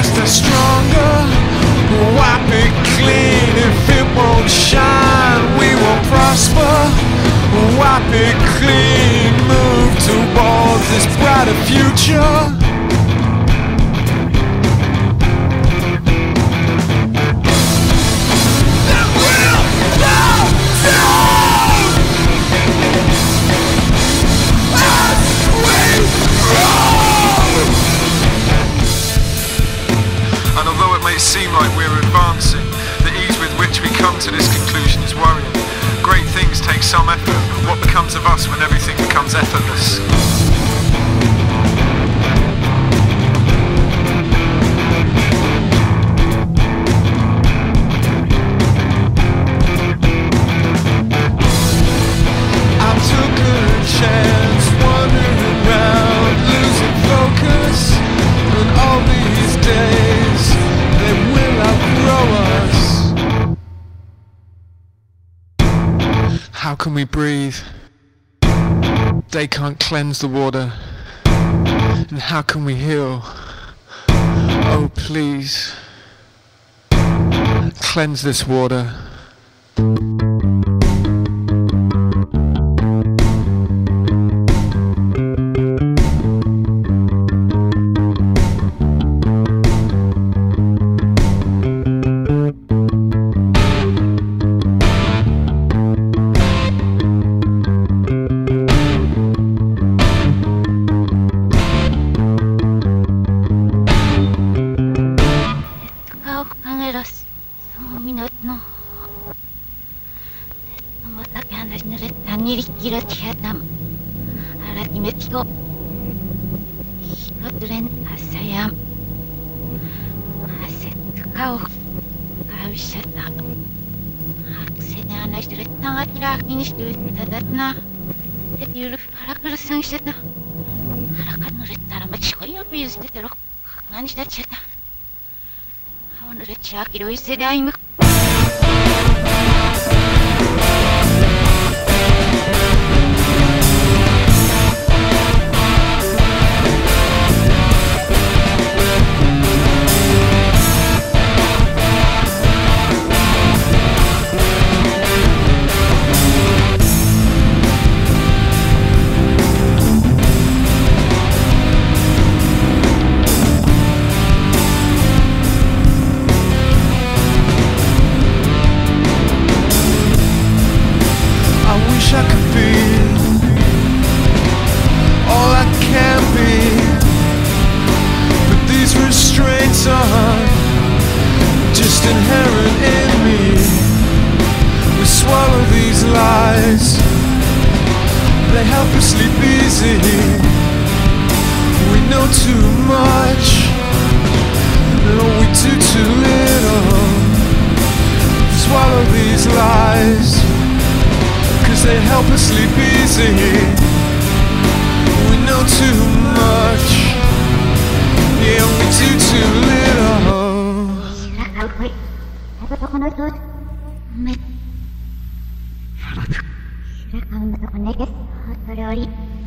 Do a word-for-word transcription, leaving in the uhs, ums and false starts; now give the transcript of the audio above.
past are stronger. Wipe it clean. If it won't shine, we will prosper. Wipe it clean. Move towards this brighter future. Seem like we're advancing. The ease with which we come to this conclusion is worrying. Great things take some effort, but what becomes of us when everything becomes effortless? I took a chance, wandering around, losing focus on all these days. How can we breathe? They can't cleanse the water. And how can we heal? Oh please, cleanse this water. Shakiro is the name. Gracias.